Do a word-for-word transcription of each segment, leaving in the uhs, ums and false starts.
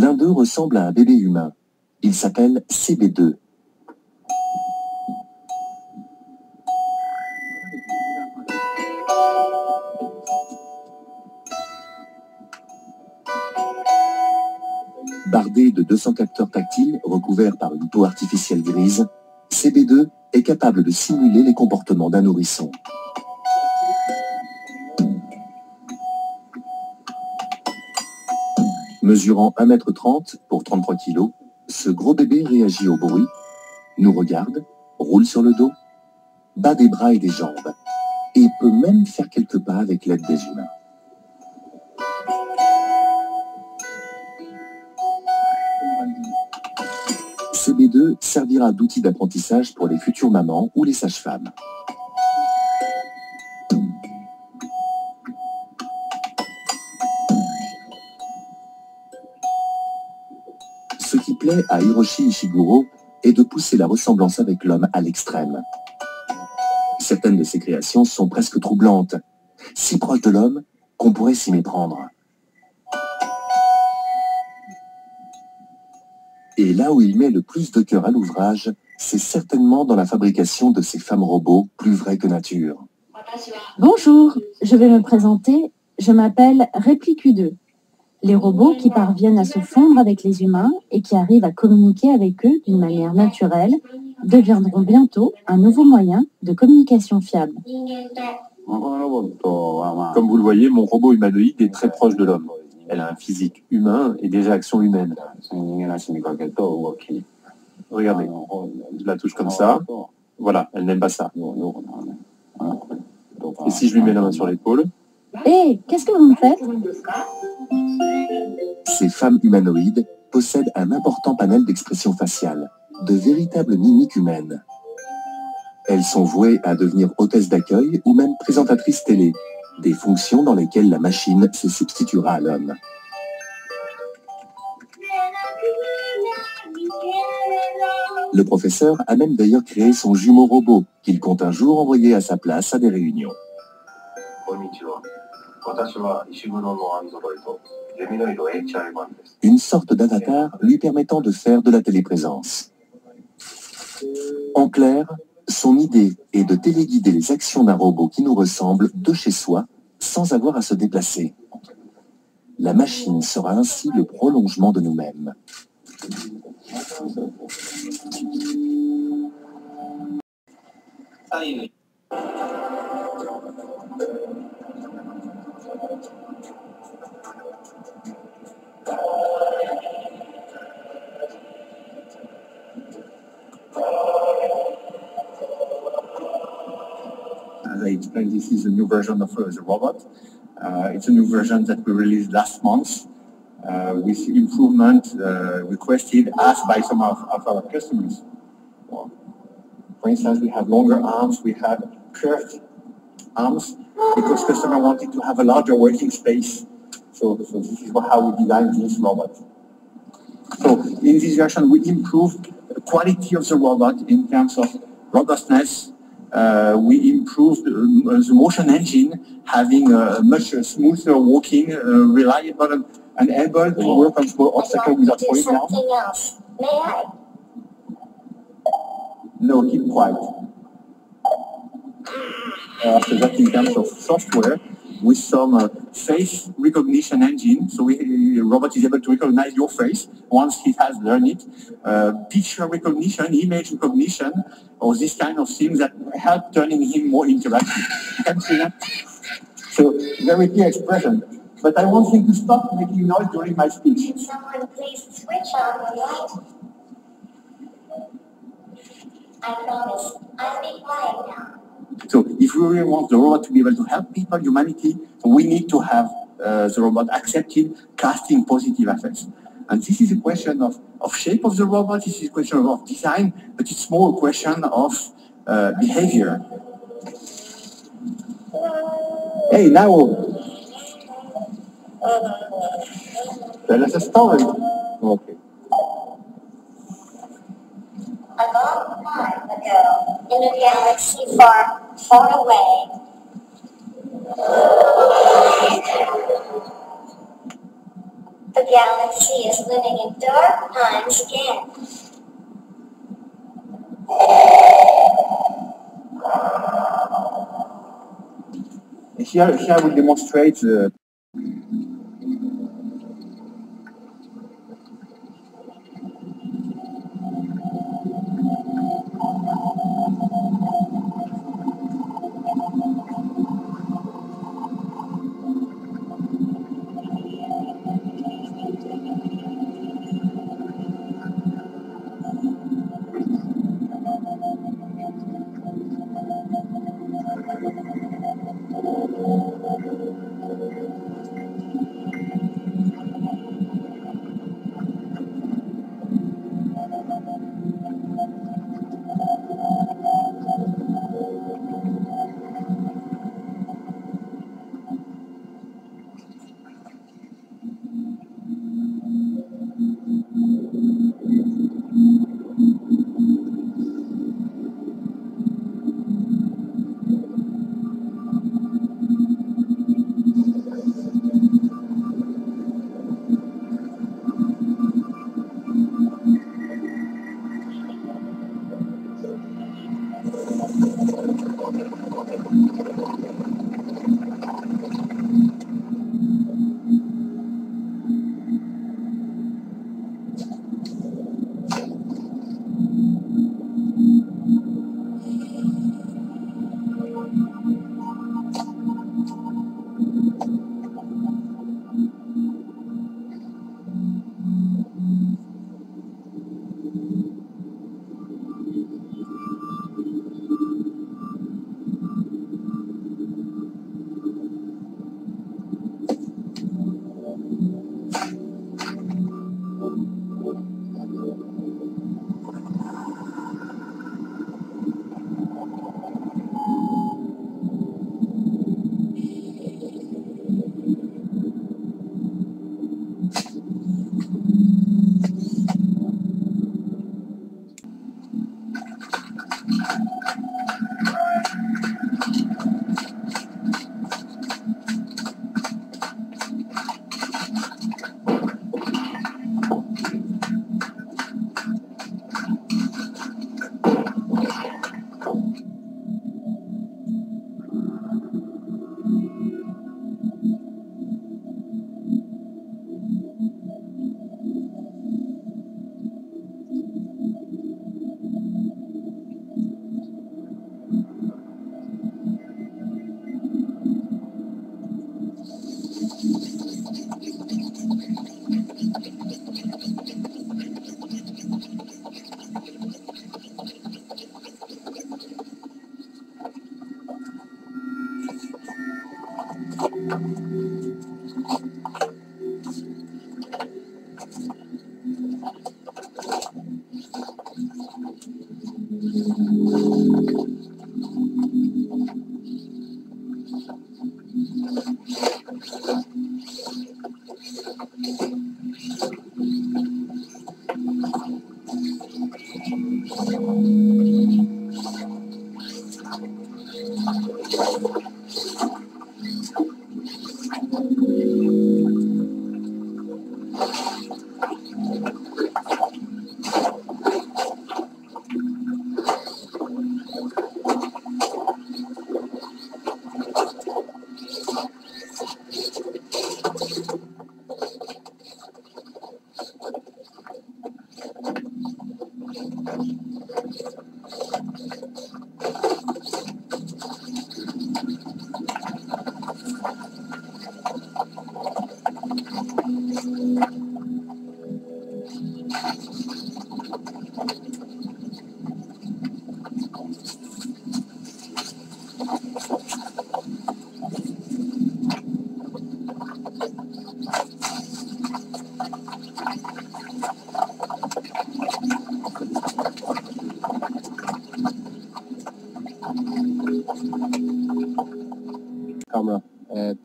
L'un d'eux ressemble à un bébé humain. Il s'appelle C B deux. Bardé de deux cents capteurs tactiles recouverts par une peau artificielle grise, C B deux est capable de simuler les comportements d'un nourrisson. Mesurant un mètre trente pour trente-trois kilos, ce gros bébé réagit au bruit, nous regarde, roule sur le dos, bat des bras et des jambes, et peut même faire quelques pas avec l'aide des humains. C B deux servira d'outil d'apprentissage pour les futures mamans ou les sages-femmes. Ce qui plaît à Hiroshi Ishiguro est de pousser la ressemblance avec l'homme à l'extrême. Certaines de ses créations sont presque troublantes, si proches de l'homme qu'on pourrait s'y méprendre. Et là où il met le plus de cœur à l'ouvrage, c'est certainement dans la fabrication de ces femmes robots plus vraies que nature. Bonjour, je vais me présenter, je m'appelle Réplique U deux. Les robots qui parviennent à se fondre avec les humains et qui arrivent à communiquer avec eux d'une manière naturelle deviendront bientôt un nouveau moyen de communication fiable. Comme vous le voyez, mon robot humanoïde est très proche de l'homme. Elle a un physique humain et des réactions humaines. Regardez, je la touche comme ça. Voilà, elle n'aime pas ça. Et si je lui mets la main sur l'épaule... Hé, hey, qu'est-ce que vous me faites? Ces femmes humanoïdes possèdent un important panel d'expressions faciales, de véritables mimiques humaines. Elles sont vouées à devenir hôtesses d'accueil ou même présentatrices télé, des fonctions dans lesquelles la machine se substituera à l'homme. Le professeur a même d'ailleurs créé son jumeau robot, qu'il compte un jour envoyer à sa place à des réunions. Une sorte d'avatar lui permettant de faire de la téléprésence. En clair, son idée est de téléguider les actions d'un robot qui nous ressemble de chez soi, sans avoir à se déplacer. La machine sera ainsi le prolongement de nous-mêmes. As I explained, this is a new version of uh, the robot. Uh, it's a new version that we released last month uh, with improvement uh, requested asked by some of, of our customers. Well, for instance, we have longer arms, we have curved arms because customer wanted to have a larger working space. So, so this is how we designed this robot. So in this version, we improved the quality of the robot in terms of robustness. Uh, we improved uh, the motion engine, having a much uh, smoother walking, uh, reliable and, and able to work on small obstacles without falling down. Else. May I? No, keep quiet. Uh, so that in terms of software, with some uh, face recognition engine, so the uh, robot is able to recognize your face once he has learned it. Uh, picture recognition, image recognition, or this kind of things that help turning him more interactive. You can see that? So, very clear expression. But I want him to stop making noise during my speech. Can someone please switch on the light? I promise, I'll be quiet now. So if we really want the robot to be able to help people, humanity, we need to have uh, the robot accepted, casting positive effects. And this is a question of, of shape of the robot, this is a question of design, but it's more a question of uh, behavior. Hey, Nao! Tell us a story. Okay. A long time ago, in a galaxy far, far away, the galaxy is living in dark times again. Here, here I will demonstrate the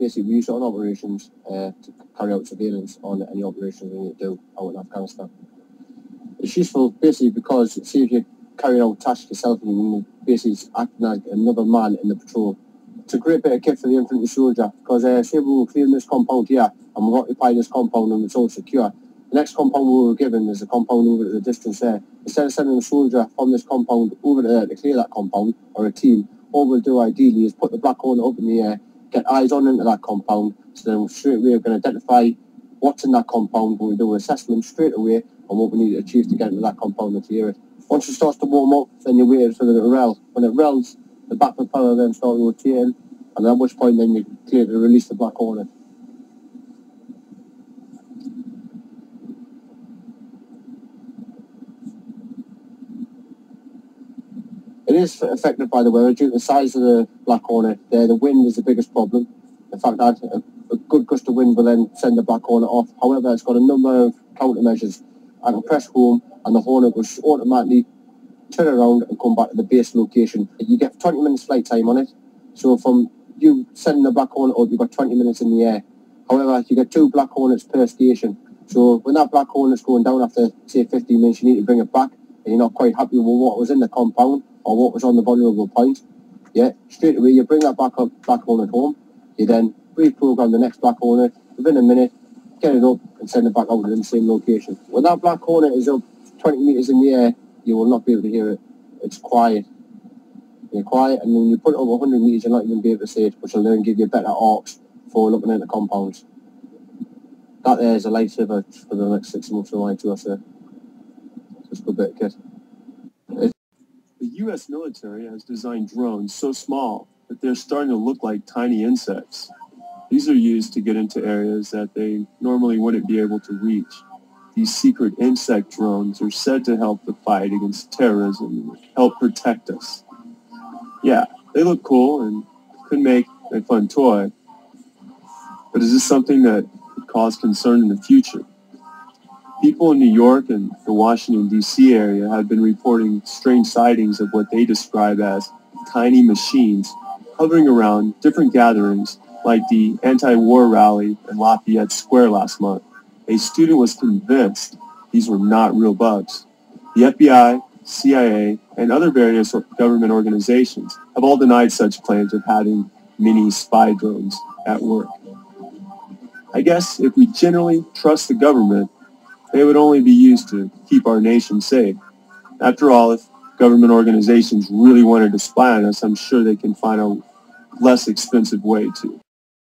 C B two on operations uh, to carry out surveillance on any operations we need to do out in Afghanistan. It's useful basically because it saves you carrying out tasks yourself and you basically acting like another man in the patrol. It's a great bit of kit for the infantry soldier because uh, say we were clearing this compound here and we've occupied this compound and it's all secure. The next compound we were given is the compound over at the distance there. Instead of sending a soldier from this compound over there to clear that compound, or a team, all we'll do ideally is put the Black Hornet up in the air, get eyes on into that compound, so then straight away we can identify what's in that compound, we'll do an assessment straight away on what we need to achieve to get into that compound and clear it. Once it starts to warm up, then you wait for the rel. When it rels, the back propeller then starts rotating, and at which point then you clear to release the Black Hornet. It is affected by the weather due to the size of the Black Hornet there. The wind is the biggest problem. In fact, a, a good gust of wind will then send the Black Hornet off. However, it's got a number of countermeasures. I can press home and the Hornet will automatically turn around and come back to the base location. You get twenty minutes flight time on it. So from you sending the Black Hornet up, you've got twenty minutes in the air. However, you get two Black Hornets per station. So when that Black Hornet's going down after, say, fifteen minutes, you need to bring it back, and you're not quite happy with what was in the compound or what was on the vulnerable point, yeah, straight away you bring that back up, Black Hornet home, you then reprogram the next Black Hornet, within a minute, get it up and send it back out to the same location. When that Black Hornet is up twenty metres in the air, you will not be able to hear it. It's quiet. You're quiet, and when you put it over one hundred metres, you'll not even be able to see it, which will then give you better arcs for looking into compounds. That there is a lifesaver for the next six months of my tour, sir. Just a good bit of kit. The U S military has designed drones so small that they're starting to look like tiny insects. These are used to get into areas that they normally wouldn't be able to reach. These secret insect drones are said to help the fight against terrorism, help protect us. Yeah, they look cool and could make a fun toy, but is this something that could cause concern in the future? People in New York and the Washington, D C area have been reporting strange sightings of what they describe as tiny machines hovering around different gatherings like the anti-war rally in Lafayette Square last month. A student was convinced these were not real bugs. The F B I, C I A, and other various government organizations have all denied such claims of having mini spy drones at work. I guess if we generally trust the government, they would only be used to keep our nation safe. After all, if government organizations really wanted to spy on us, I'm sure they can find a less expensive way to.